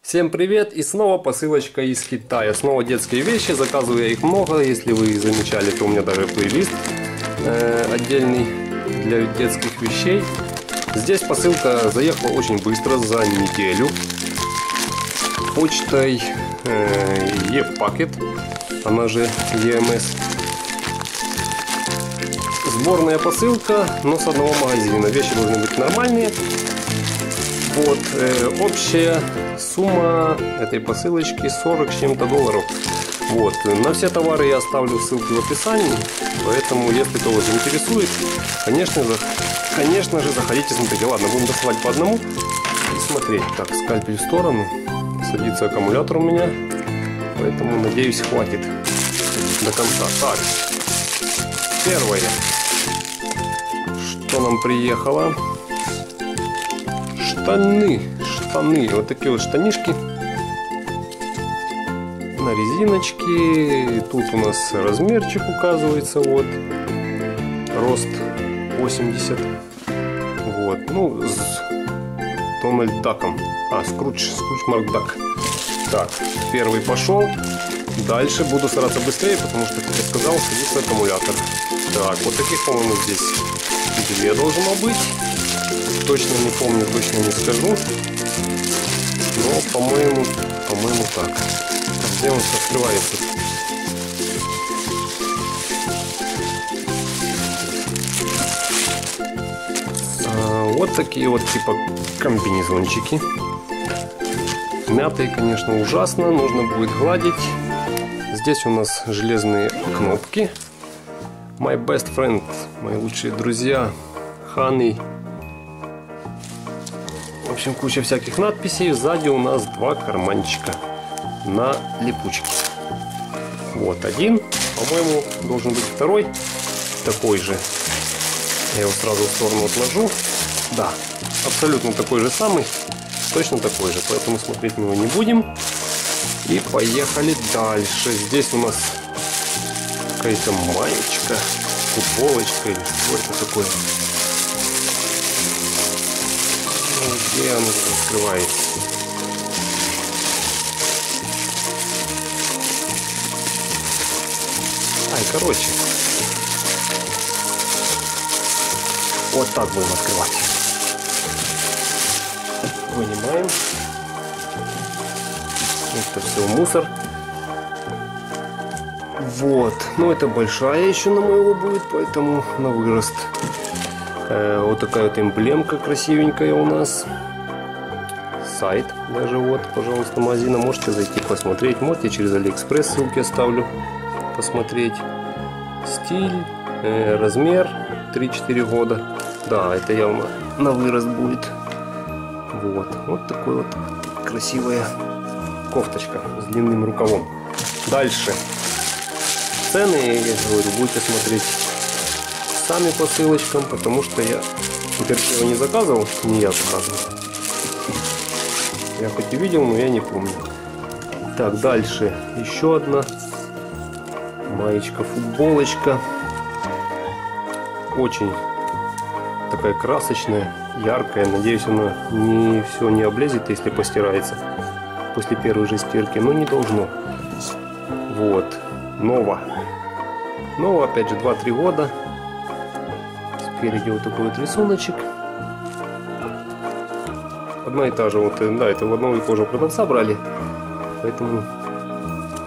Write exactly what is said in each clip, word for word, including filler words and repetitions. Всем привет! И снова посылочка из Китая. Снова детские вещи. Заказываю я их много. Если вы замечали, то у меня даже плейлист э, отдельный для детских вещей. Здесь посылка заехала очень быстро, за неделю. Почтой E-Packet, она же E M S. Сборная посылка, но с одного магазина. Вещи должны быть нормальные. Вот, э, общая сумма этой посылочки сорок с чем-то долларов. Вот, на все товары я оставлю ссылки в описании, поэтому, если кого заинтересует, конечно же, конечно же, заходите, смотрите. Ладно, будем доставать по одному и смотреть. Так, скальпель в сторону. Садится аккумулятор у меня, поэтому, надеюсь, хватит до конца. Так, первое, что нам приехало, штаны, штаны, вот такие вот штанишки на резиночке. Тут у нас размерчик указывается, вот, рост восемьдесят, вот, ну, с Дональд Даком. А, Скрудж, Скрудж Макдак. Так, первый пошел. Дальше буду стараться быстрее, потому что, как я сказал, садится аккумулятор. Так, вот таких, по-моему, здесь две должно быть. Точно не помню, точно не скажу. Но, по-моему, по-моему, так. Где он открывается? Вот такие вот типа комбинезончики. Мятые, конечно, ужасно. Нужно будет гладить. Здесь у нас железные кнопки. My best friend. Мои лучшие друзья. Honey. В общем, куча всяких надписей. Сзади у нас два карманчика на липучке. Вот один. По-моему, должен быть второй. Такой же. Я его сразу в сторону отложу. Да, абсолютно такой же самый, точно такой же, поэтому смотреть мы его не будем. И поехали дальше. Здесь у нас какая-то маечка, футболочка или что это такое. Где она открывается? Ай, короче. Вот так будем открывать. Вынимаем. Это все мусор. Вот. Ну, это большая еще на моего будет, поэтому на вырост. Э, вот такая вот эмблемка красивенькая у нас. Сайт даже вот, пожалуйста, магазина. Можете зайти посмотреть. Можете через Алиэкспресс, ссылки оставлю. Посмотреть. Стиль, э, размер три-четыре года. Да, это явно на вырост будет. Вот, вот такой вот красивая кофточка с длинным рукавом. Дальше. Цены, я говорю, будете смотреть сами по ссылочкам, потому что я, во-первых, его не заказывал, не я заказывал. Я хоть и видел, но я не помню. Так, дальше. Еще одна маечка, футболочка. Очень такая красочная, яркая. Надеюсь, она не все не облезет, если постирается после первой же стирки, но не должно. Вот. Нова. Нова, опять же, два-три года. Спереди вот такой вот рисуночек. Одна и та же. Вот, да, это в одного и того же продавца брали. Поэтому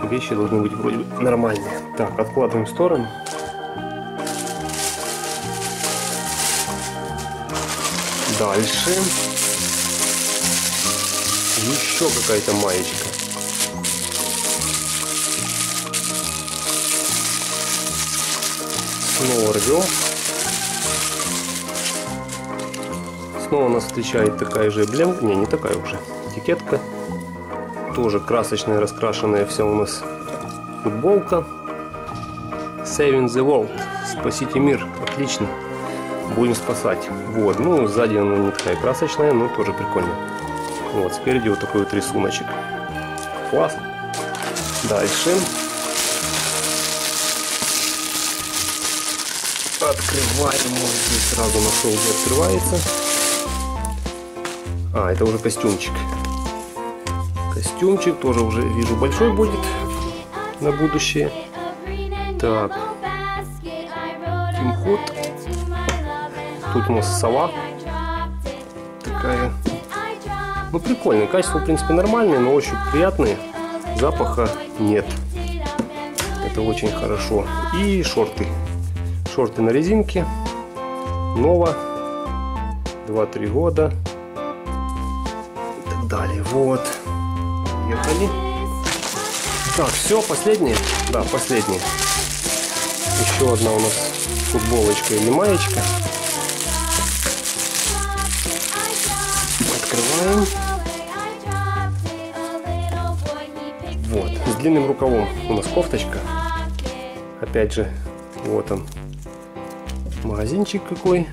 вещи должны быть вроде бы нормальные. Так, откладываем в сторону. Дальше еще какая-то маечка. Снова рвем. Снова нас встречает такая же эмблемка. Не, не такая уже. Этикетка. Тоже красочная, раскрашенная вся у нас футболка. Saving the world. Спасите мир. Отлично. Будем спасать. Вот, ну, сзади она не такая красочная, но тоже прикольно. Вот, спереди вот такой вот рисуночек. Класс. Дальше. Открываем, здесь сразу на шоу не открывается. А, это уже костюмчик. Костюмчик тоже уже, вижу, большой будет на будущее. Так. Тимхот. Тут у нас сова такая. Ну, прикольно. Качество, в принципе, нормальное, но очень приятное. Запаха нет. Это очень хорошо. И шорты. Шорты на резинке. Нова. два-три года. И так далее. Вот. Ехали. Так, все, последние. Да, последние. Еще одна у нас футболочка или маечка. Открываем. Вот. С длинным рукавом у нас кофточка. Опять же, вот он. Магазинчик какой.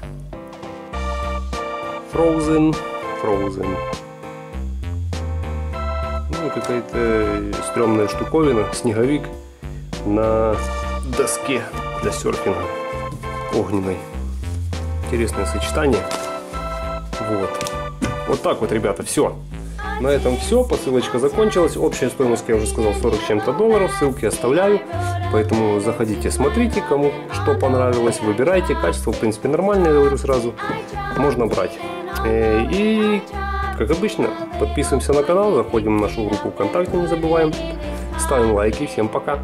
Frozen. Frozen. Ну, какая-то стрёмная штуковина. Снеговик на доске для серфинга. Огненной. Интересное сочетание. Вот. Вот так вот, ребята, все. На этом все. Посылочка закончилась. Общая стоимость, как я уже сказал, сорок с чем-то долларов. Ссылки оставляю. Поэтому заходите, смотрите, кому что понравилось, выбирайте. Качество, в принципе, нормальное, говорю сразу. Можно брать. И, как обычно, подписываемся на канал, заходим в нашу группу ВКонтакте, не забываем. Ставим лайки. Всем пока.